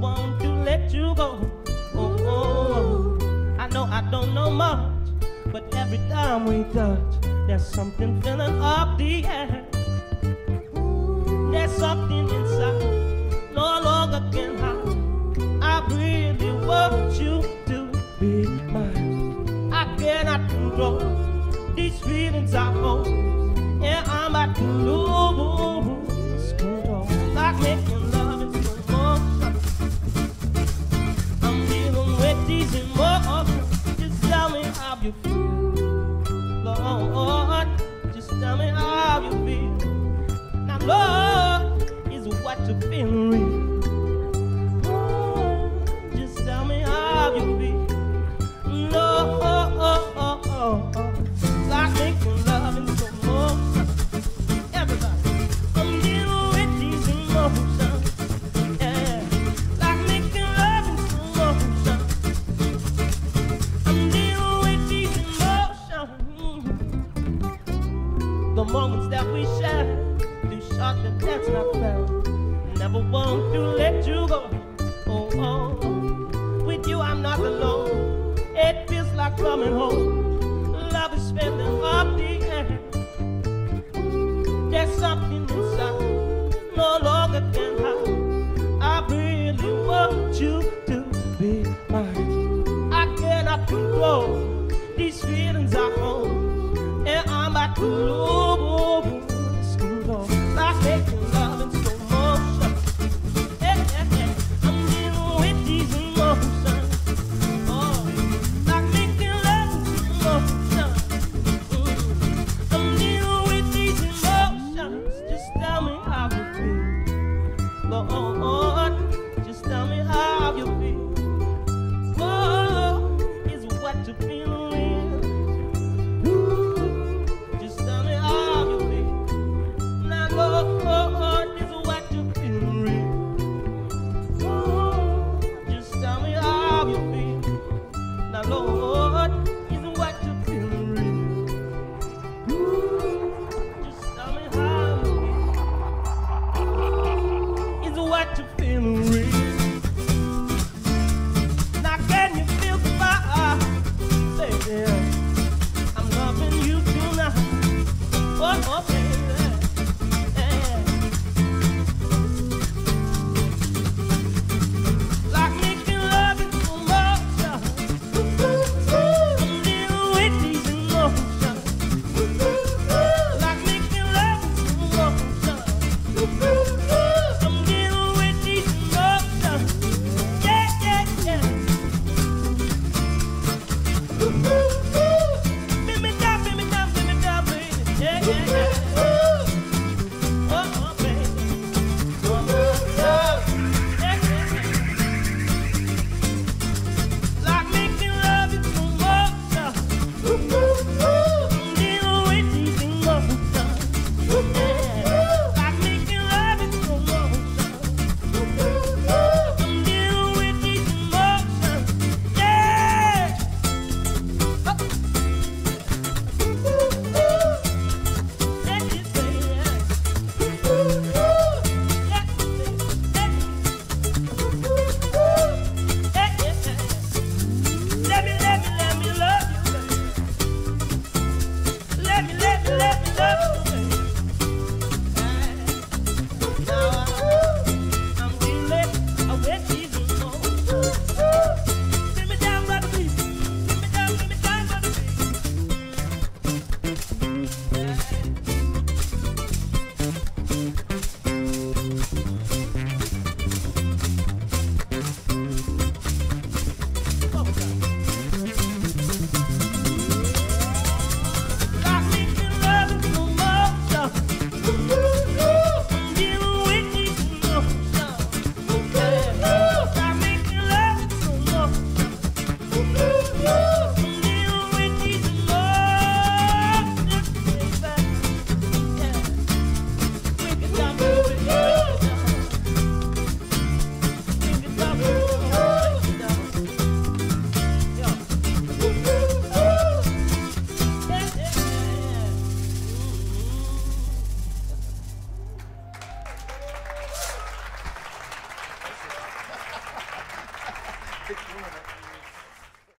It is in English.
want to let you go. Oh, oh, I know I don't know much, but every time we touch, there's something filling up the air. There's something inside, no longer can hide. I really want you to be mine. I cannot control these feelings I hold, and yeah, I'm about to lose control. I can't you feel, Lord, just tell me how you feel. Now, Lord, is what you feel real? Oh, just tell me how you feel. No, I think we're loving so much. Everybody, I'm dealing with these emotions. Moments that we share, too short that that's not fair. Never want to let you go. Oh, oh, with you I'm not alone. It feels like coming home. Love is filling up the air. There's something